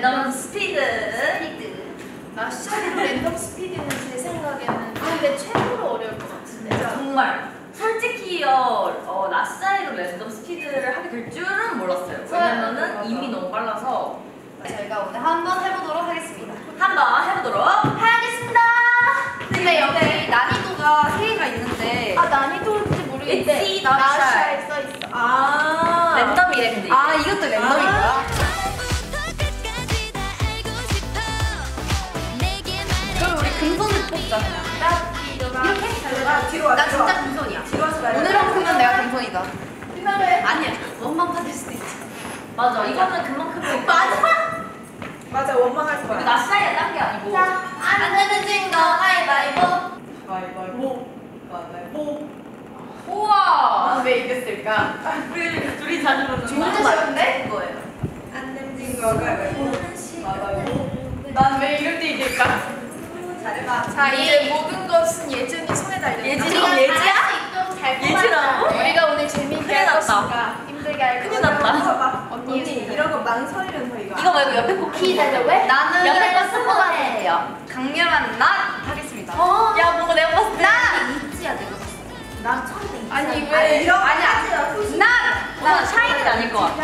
랜덤 스피드. 마샤로 랜덤 스피드는 제 생각에는 근데 최고로 어려울 것 같은데. 정말 솔직히 라싸이로 랜덤 스피드를 하게 될 줄은 몰랐어요. 왜냐면은 맞아. 이미 너무 빨라서. 저희가 오늘 한번 해보도록 하겠습니다. 한번 해보도록 하겠습니다. 근데 여기 난이도가 세 개가 있는데. 아 난이도인지 모르겠는데. 라샤에 써있어. 아 랜덤이래 근데. 아 이것도 랜덤인 거야? 그럼 우리 금손을 뽑자. 이렇게? 뒤로 와. 나 진짜 금손이야. 뒤로 와서 말해. 오늘만큼은 내가 금손이다. 피말해. 아니야. 원만 받을 수도 있지. 맞아. 이거는 그만큼은. 맞아. 맞아, 원망할 거야. 근데 낯사이가 딴 게 아니고. 자, 안 되는 친구 가위바위보. 가위바위보. 가위바위보. 우와. 난 왜 이겼을까? 우리 둘이 자주 보는. 좋은 뜻이었는데? 그거예요. 안 되는 친구 가위바위보. 가위바위보. 난 왜 이럴 때 이길까? 잘해봐. 자, 이제 모든 것은 예진이 손에 달렸다. 예진이가 예지야? 예지라고? 우리가 오늘 재미있게 할 것인가? 힘들게 할 것인가? 큰일 났다. 언니 이런 거 망설이면서 이거. 이거 말고 옆에 거 키 달려 왜? 나는 옆에 거 스포가해요. 강렬한 나 하겠습니다. 야 뭔가 내가 봤을 때 나 있지야 내가 봤을 때. 나 처음에 있지. 아니 왜 이런? 아니야. 나 샤이는 아닐 것 같아.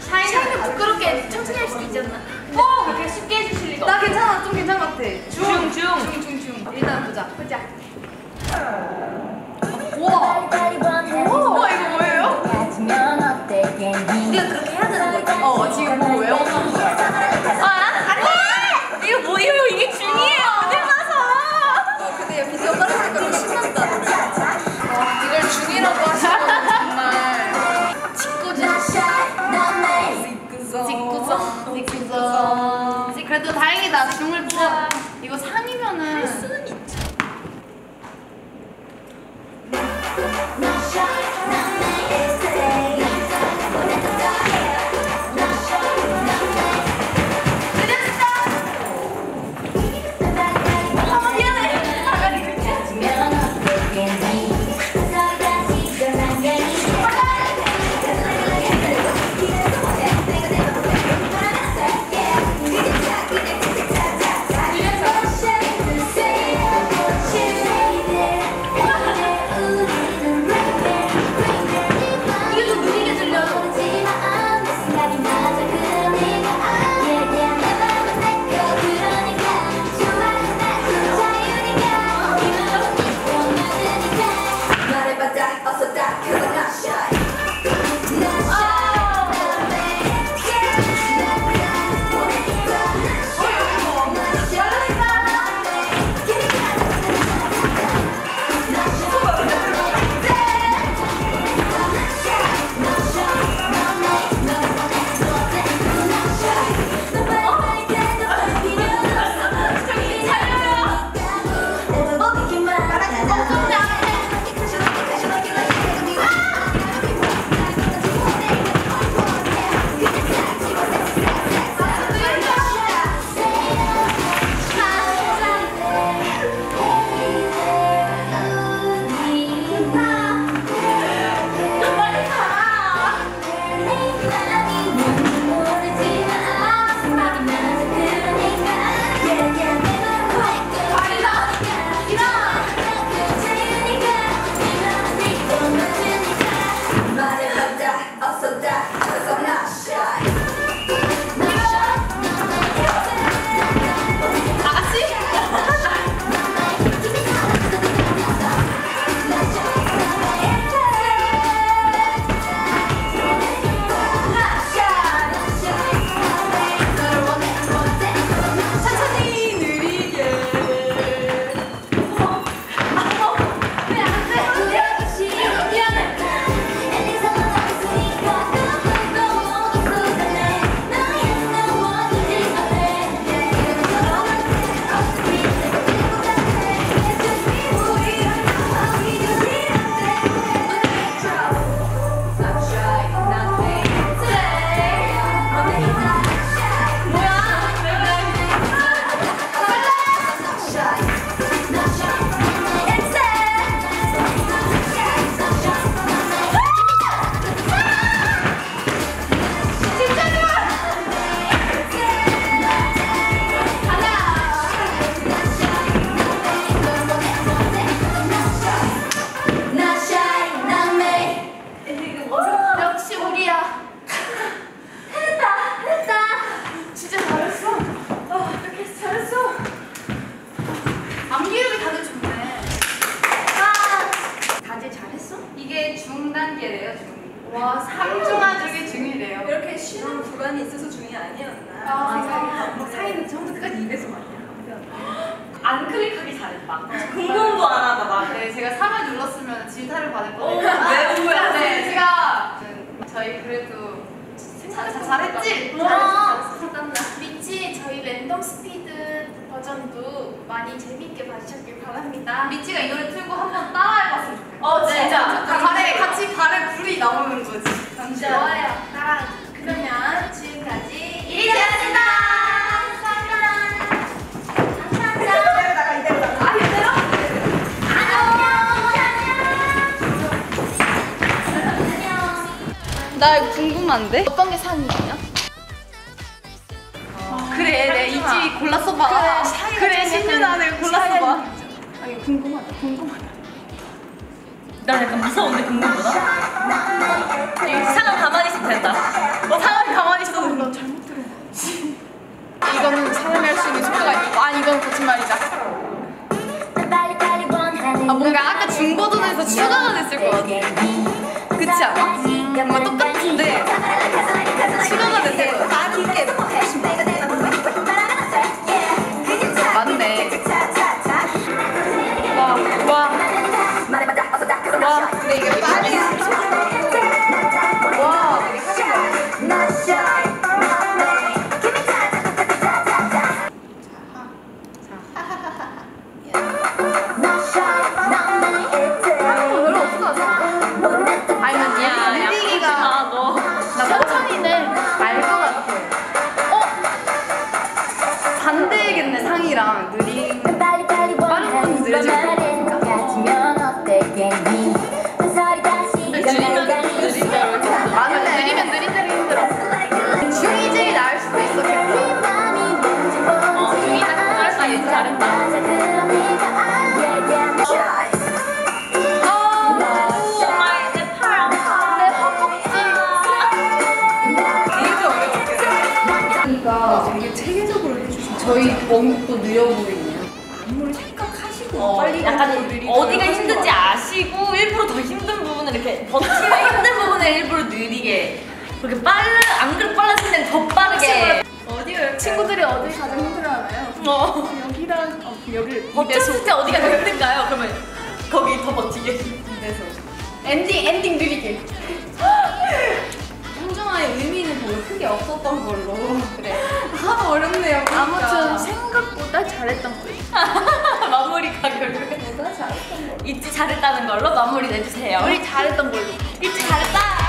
샤이는 부끄럽게 천천히 할 수도 있잖아. 오 그렇게 쉽게 해주실 리가. 나 괜찮아 좀 괜찮은 것 같아. 중. 일단 보자. 우와 이거 뭐예요? 우리가 그렇게 해야 되는 거야? 지금 뭐 외워놓은 거야? 안돼! 이거 뭐예요? 이게 중이에요! 어딜 봐서! 근데 비디오 빠르니까 너무 신난다. 이걸 중이라고 하시는 건 정말 짓궂어. 그래도 다행이다. 중을 뽑아. 이거 상이면은 할 수는 있죠. 와, 3중하 중에 중이래요. 이렇게 쉬는 구간이 있어서 중이 아니었나. 사이는 처음부터 끝까지 2배속 아니야. 안 클릭하기 잘했다. 궁금도 안 하다, 나. 네, 제가 3을 눌렀으면 질타를 받을 거예요. 왜 뭐야? 네, 제가. 저희 그래도 잘했지? 잘했어. 미치, 저희 랜덤 스피드 버전도 많이 재밌게 봐주셨길 바랍니다. 미치가 이 노래 틀고 한번 따라해봤으면 좋겠어요. 네, 진짜. 같이 발에 불이 나오는 거지. 진짜. 좋아요. 따라하기. 그러면 지금까지 예지였습니다. 나 이거 궁금한데? 어떤 게 상이냐? 그래, 내 이지 골라 써봐. 그래, 신윤아, 내가 골라 써봐. 아니, 궁금하다. 나 약간 무서운데, 궁금하다? 상은 가만히 있으면 된다. 상은 가만히 있어도 된다. 나 잘못 들은 거지. 이거는 사람이 할 수 있는 속도가 있고, 이건 거짓말이다. 뭔가 아까 중고등에서 추가가 됐을 것 같아. 그치 않아? 뭔가 똑같은데 추가가 됐을 것 같아. 맞네. 와, 근데 이게 빨리. 와, 저희 언급도 느려 보이네요. 안무를 생각하시고 빨리 약간 어디가 힘든지 아시고 일부러 더 힘든 부분을 이렇게 버티면 힘든 부분을 일부러 느리게 그렇게 안 그래도 빨랐을 땐 더 빠르게 어디를 친구들이 어디 가장 힘들어하나요? 여기랑 여기를 버텼을 때 어디가 더 힘든가요? 그러면 거기 더 버티게 힘내서 엔딩 느리게 홍정아의 의미는 별로 크게 없었던 걸로 그래. 하도 어렵네요. 아무튼 생각보다 잘했던 거예요. 마무리가 결국엔 내가 잘했던 걸로. 잊지 잘했다는 걸로 마무리 내주세요. 우리 잘했던 걸로. 잊지 잘했다.